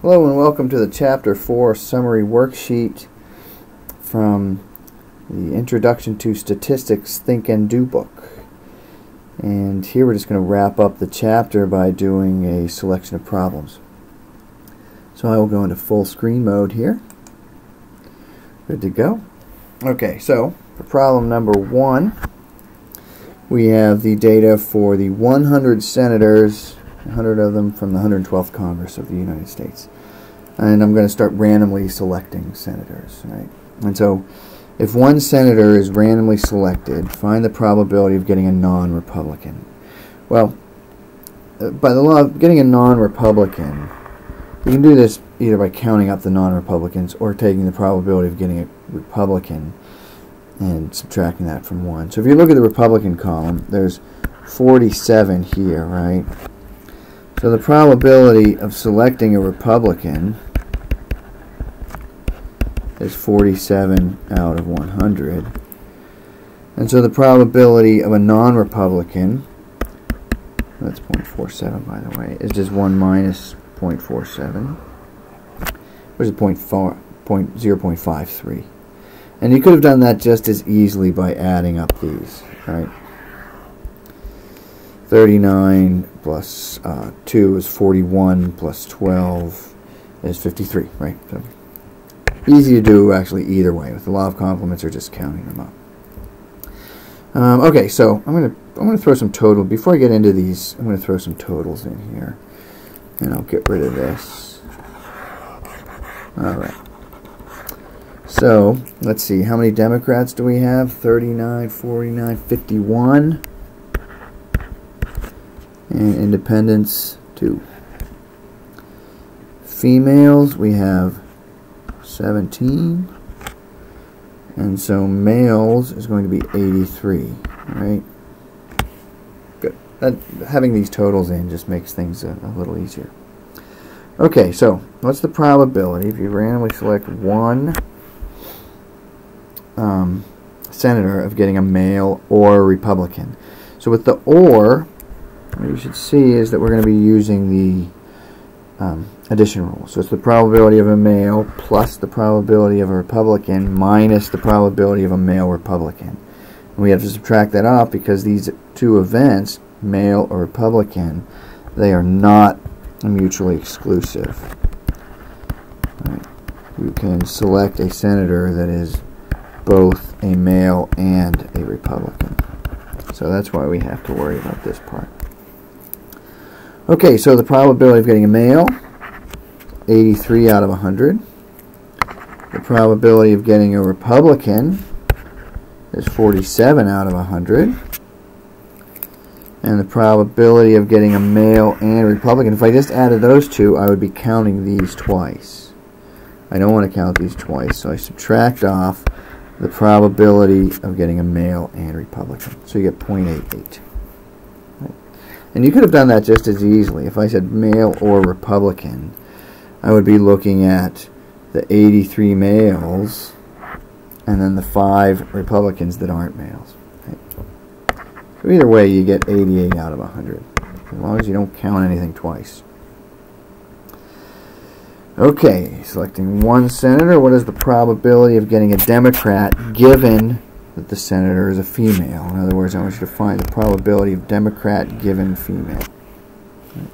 Hello and welcome to the Chapter 4 Summary Worksheet from the Introduction to Statistics Think and Do book. And here we're just going to wrap up the chapter by doing a selection of problems. So I will go into full screen mode here. Good to go. Okay, so for problem number 1, we have the data for the 100 senators, 100 of them from the 112th Congress of the United States. And I'm going to start randomly selecting senators, right? And so if one senator is randomly selected, find the probability of getting a non-Republican. Well, by the law of getting a non-Republican, you can do this either by counting up the non-Republicans or taking the probability of getting a Republican and subtracting that from 1. So if you look at the Republican column, there's 47 here, right? So the probability of selecting a Republican is 47 out of 100. And so the probability of a non-Republican, that's 0.47 by the way, is just 1 minus 0.47, which is 0.53. And you could have done that just as easily by adding up these, right? 39 plus 2 is 41 plus 12 is 53, right? So easy to do actually either way. With the law of complements, or just counting them up. Okay, so I'm gonna throw some total before I get into these. I'm gonna throw some totals in here, and I'll get rid of this. All right. So let's see, how many Democrats do we have? 39, 49, 51. And independents, 2. Females, we have 17. And so males is going to be 83, right? Good. Having these totals in just makes things a little easier. Okay, so what's the probability if you randomly select one senator of getting a male or Republican? So with the or, what you should see is that we're going to be using the addition rule. So it's the probability of a male plus the probability of a Republican minus the probability of a male Republican. And we have to subtract that off because these two events, male or Republican, they are not mutually exclusive. Right. You can select a senator that is both a male and a Republican. So that's why we have to worry about this part. Okay, so the probability of getting a male, 83 out of 100. The probability of getting a Republican is 47 out of 100. And the probability of getting a male and Republican, if I just added those two, I would be counting these twice. I don't want to count these twice, so I subtract off the probability of getting a male and Republican. So you get 0.88. And you could have done that just as easily. If I said male or Republican, I would be looking at the 83 males and then the 5 Republicans that aren't males. Right? So either way, you get 88 out of 100, as long as you don't count anything twice. Okay, selecting one senator. What is the probability of getting a Democrat given that the senator is a female? In other words, I want you to find the probability of Democrat given female. Right.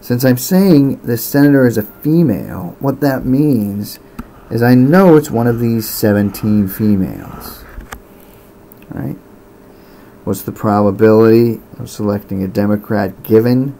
Since I'm saying this senator is a female, what that means is I know it's one of these 17 females. Right? What's the probability of selecting a Democrat given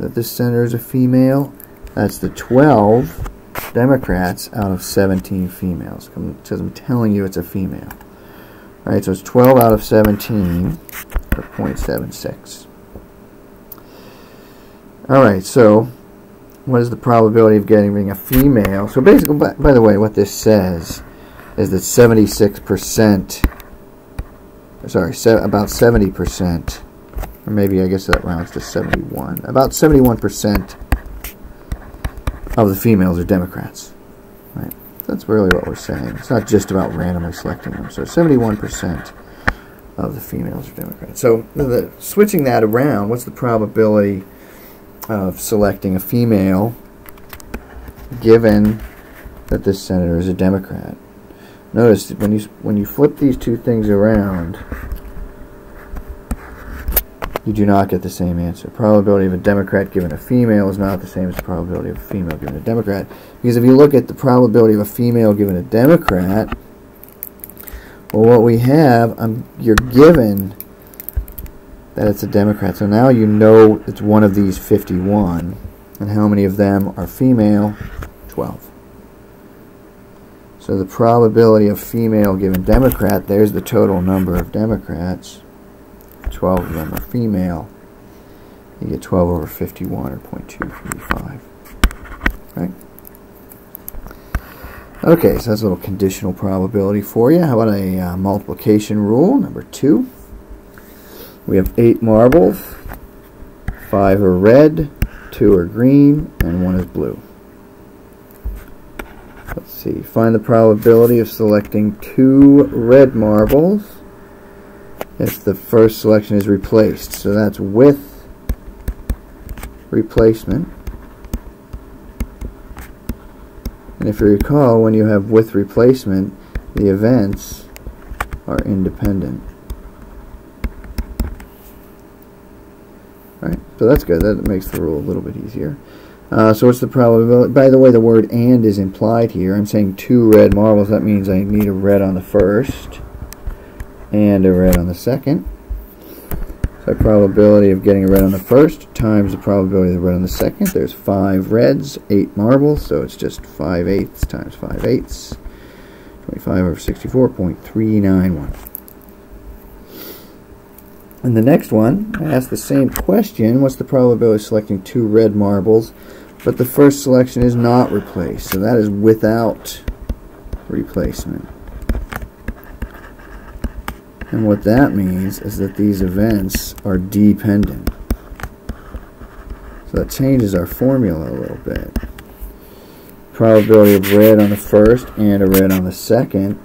that this senator is a female? That's the 12 Democrats out of 17 females, because I'm telling you it's a female. All right, so it's 12 out of 17, or 0.76. All right, so what is the probability of getting a female? So basically, by the way, what this says is that about 70%, or maybe I guess that rounds to 71, about 71% of the females are Democrats, right? That's really what we're saying. It's not just about randomly selecting them. So 71% of the females are Democrats. So switching that around, what's the probability of selecting a female given that this senator is a Democrat. Notice that when you flip these two things around, you do not get the same answer. Probability of a Democrat given a female is not the same as the probability of a female given a Democrat. Because if you look at the probability of a female given a Democrat, well, what we have, you're given that it's a Democrat. So now you know it's one of these 51. And how many of them are female? 12. So the probability of female given Democrat, there's the total number of Democrats. 12 of them are female. You get 12 over 51, or 0.235. Right? Okay, so that's a little conditional probability for you. How about a multiplication rule, number 2? We have 8 marbles. 5 are red, 2 are green, and 1 is blue. Let's see. Find the probability of selecting 2 red marbles if the first selection is replaced. So that's with replacement. And if you recall, when you have with replacement, the events are independent. All right, so that's good. That makes the rule a little bit easier. So what's the probability? By the way, the word "and" is implied here. I'm saying 2 red marbles. That means I need a red on the first and a red on the second. So probability of getting a red on the first times the probability of the red on the second. There's 5 reds, 8 marbles, so it's just 5/8 times 5/8. 25 over 64.391. And the next one, I ask the same question. What's the probability of selecting 2 red marbles, but the first selection is not replaced? So that is without replacement. And what that means is that these events are dependent. So that changes our formula a little bit. Probability of red on the first and a red on the second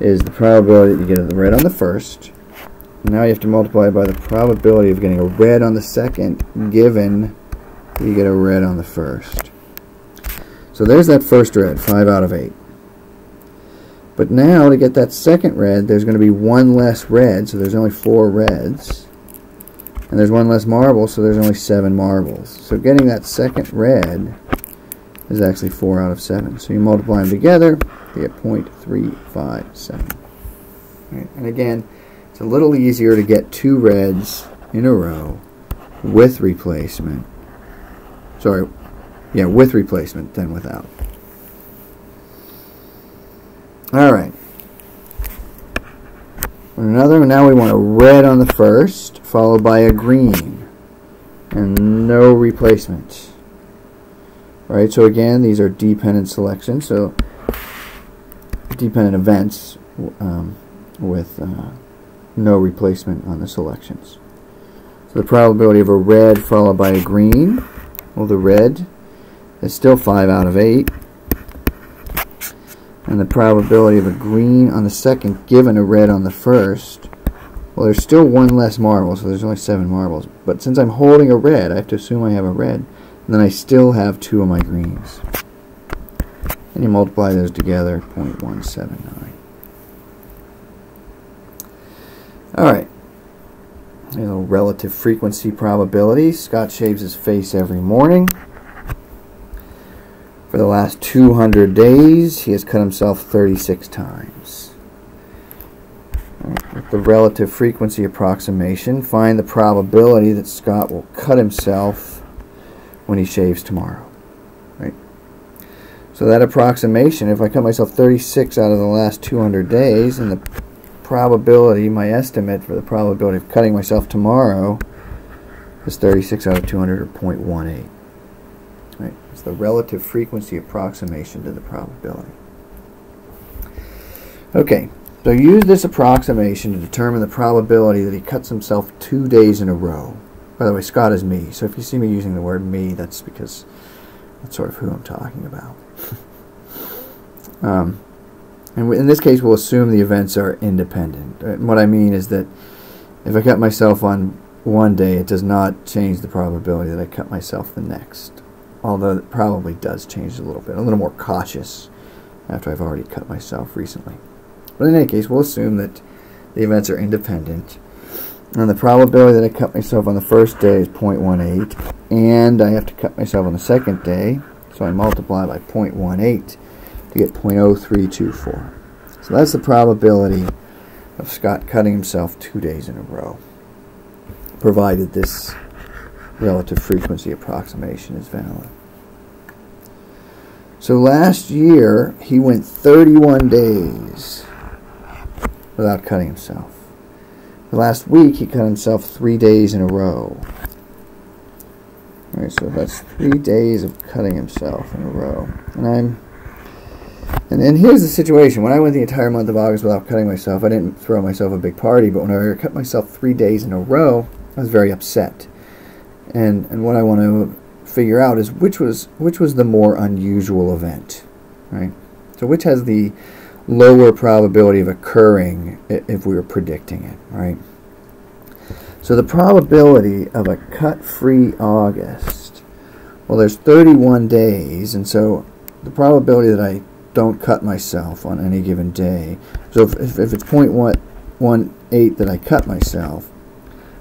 is the probability that you get a red on the first. Now you have to multiply by the probability of getting a red on the second given you get a red on the first. So there's that first red, 5 out of 8. But now, to get that second red, there's going to be 1 less red, so there's only 4 reds. And there's 1 less marble, so there's only 7 marbles. So getting that second red is actually 4 out of 7. So you multiply them together, you get 0.357. Right. And again, it's a little easier to get 2 reds in a row with replacement. Sorry, yeah, with replacement than without. All right. Another. Now we want a red on the first, followed by a green, and no replacement. Right. So again, these are dependent selections. So dependent events with no replacement on the selections. So the probability of a red followed by a green. Well, the red is still 5 out of 8. And the probability of a green on the second given a red on the first, well, there's still 1 less marble, so there's only 7 marbles. But since I'm holding a red, I have to assume I have a red, and then I still have 2 of my greens. And you multiply those together, 0.179. All right, a little relative frequency probability. Scott shaves his face every morning. For the last 200 days, he has cut himself 36 times. With the relative frequency approximation, find the probability that Scott will cut himself when he shaves tomorrow. Right? So that approximation, if I cut myself 36 out of the last 200 days, and the probability, my estimate for the probability of cutting myself tomorrow is 36 out of 200, or 0.18. Right. It's the relative frequency approximation to the probability. Okay, so use this approximation to determine the probability that he cuts himself 2 days in a row. By the way, Scott is me, so if you see me using the word me, that's because that's sort of who I'm talking about. And in this case, we'll assume the events are independent. And what I mean is that if I cut myself on one day, it does not change the probability that I cut myself the next. although it probably does change a little bit. I'm a little more cautious after I've already cut myself recently. But in any case, we'll assume that the events are independent. And the probability that I cut myself on the first day is 0.18, and I have to cut myself on the second day, so I multiply by 0.18 to get 0.0324. So that's the probability of Scott cutting himself 2 days in a row, provided this relative frequency approximation is valid. So last year, he went 31 days without cutting himself. Last week, he cut himself 3 days in a row. All right, so that's 3 days of cutting himself in a row. And here's the situation. When I went the entire month of August without cutting myself, I didn't throw myself a big party, but when I cut myself 3 days in a row, I was very upset. And what I want to figure out is which was the more unusual event, right? So which has the lower probability of occurring if we were predicting it, right? So the probability of a cut-free August, well, there's 31 days, and so the probability that I don't cut myself on any given day, so if it's 0.18 that I cut myself,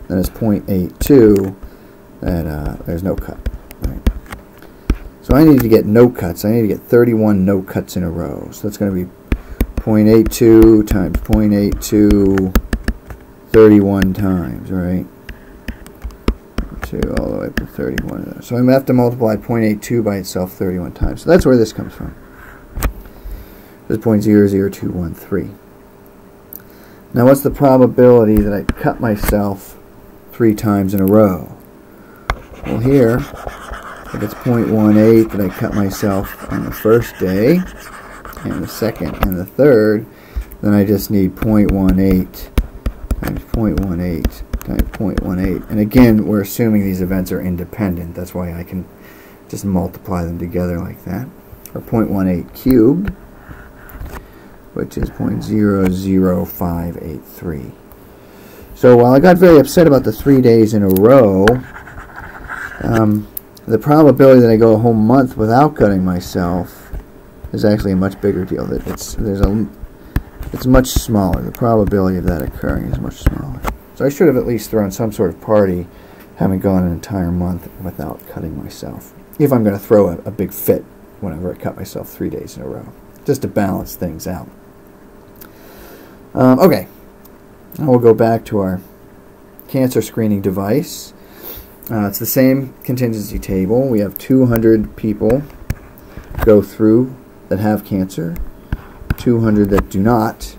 then it's 0.82 that there's no cut, right? So I need to get no cuts. I need to get 31 no cuts in a row, so that's going to be 0.82 times 0.82 31 times, right? 2 all the way up to 31. So I'm going to have to multiply 0.82 by itself 31 times. So that's where this comes from. It's 0.00213. Now what's the probability that I cut myself 3 times in a row? Well, here, if it's 0.18 that I cut myself on the first day, and the second and the third, then I just need 0.18 times 0.18 times 0.18. And again, we're assuming these events are independent. That's why I can just multiply them together like that. Or 0.18 cubed, which is 0.00583. So while I got very upset about the 3 days in a row, the probability that I go a whole month without cutting myself is actually a much bigger deal. That it's much smaller. The probability of that occurring is much smaller. So I should have at least thrown some sort of party, having gone an entire month without cutting myself, if I'm going to throw a big fit whenever I cut myself 3 days in a row, just to balance things out. Okay, now we'll go back to our cancer screening device. It's the same contingency table. We have 200 people go through that have cancer, 200 that do not,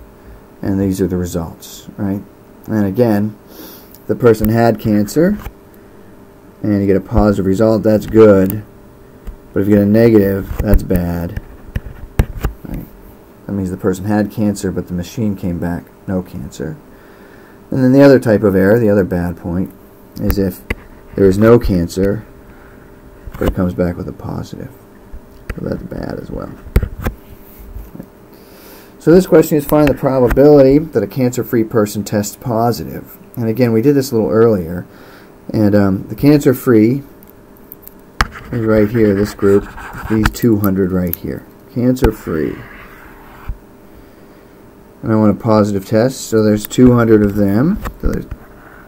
and these are the results, right? And again, the person had cancer, and you get a positive result, that's good, but if you get a negative, that's bad, right? That means the person had cancer, but the machine came back, no cancer. And then the other type of error, the other bad point, is if there is no cancer, but it comes back with a positive. So that's bad as well. So this question is find the probability that a cancer-free person tests positive. And again, we did this a little earlier. And the cancer-free is right here, this group, these 200 right here. Cancer-free. And I want a positive test, so there's 200 of them. So it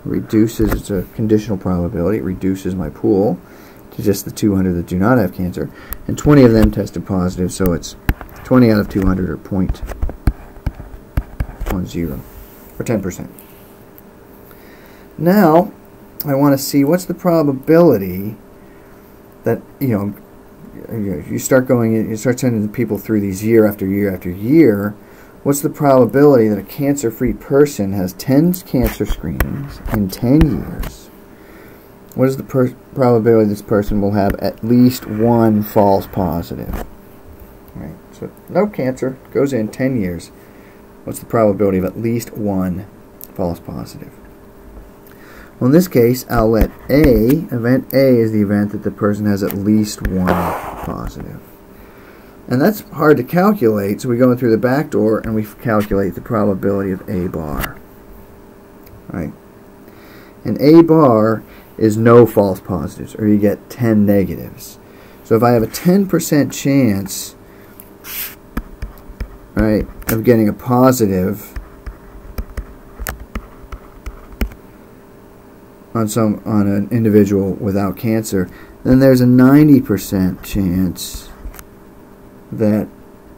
reduces, it's a conditional probability, it reduces my pool to just the 200 that do not have cancer, and 20 of them tested positive, so it's 20 out of 200, or 0.10, or 10%. Now, I want to see what's the probability that, you start going, you start sending people through these year after year after year, what's the probability that a cancer-free person has 10 cancer screenings in 10 years? What is the probability this person will have at least one false positive? Right. So no cancer, goes in 10 years. What's the probability of at least one false positive? Well, in this case, I'll let A, event A is the event that the person has at least one positive. And that's hard to calculate, so we go in through the back door and we calculate the probability of A bar. Right. And A bar is no false positives, or you get 10 negatives. So if I have a 10% chance, right, of getting a positive on an individual without cancer, then there's a 90% chance that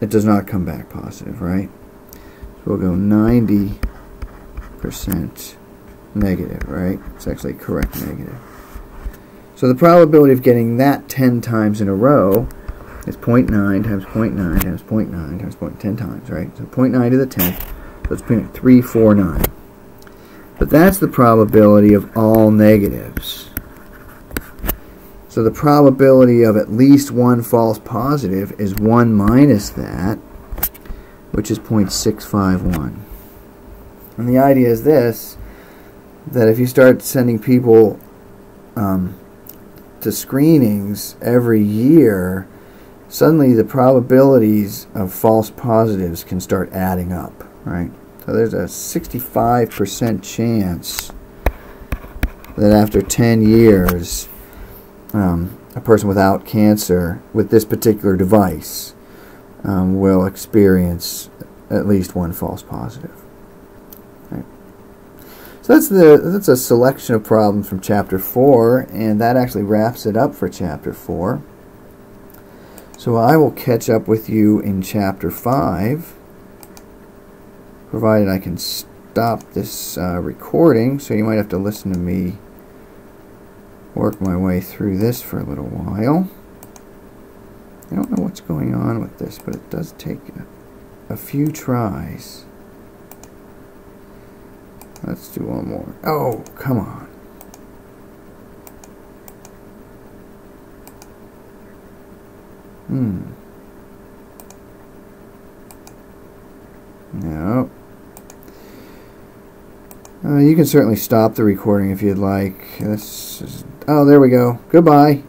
it does not come back positive, right? So we'll go 90% negative, right? It's actually correct negative. So the probability of getting that 10 times in a row is 0.9 times 0.9 times 0.9 times 0.10 times, right? So 0.9 to the 10th, so it's 0.349. But that's the probability of all negatives. So the probability of at least one false positive is 1 minus that, which is 0.651. And the idea is this, that if you start sending people to screenings every year, suddenly the probabilities of false positives can start adding up, right? So there's a 65% chance that after 10 years, a person without cancer with this particular device will experience at least one false positive. Right. So that's a selection of problems from Chapter 4, and that actually wraps it up for Chapter 4. So I will catch up with you in Chapter 5, provided I can stop this recording, so you might have to listen to me work my way through this for a little while. I don't know what's going on with this, but it does take a few tries. Let's do one more. Oh, come on. No. You can certainly stop the recording if you'd like. This is, oh, there we go. Goodbye.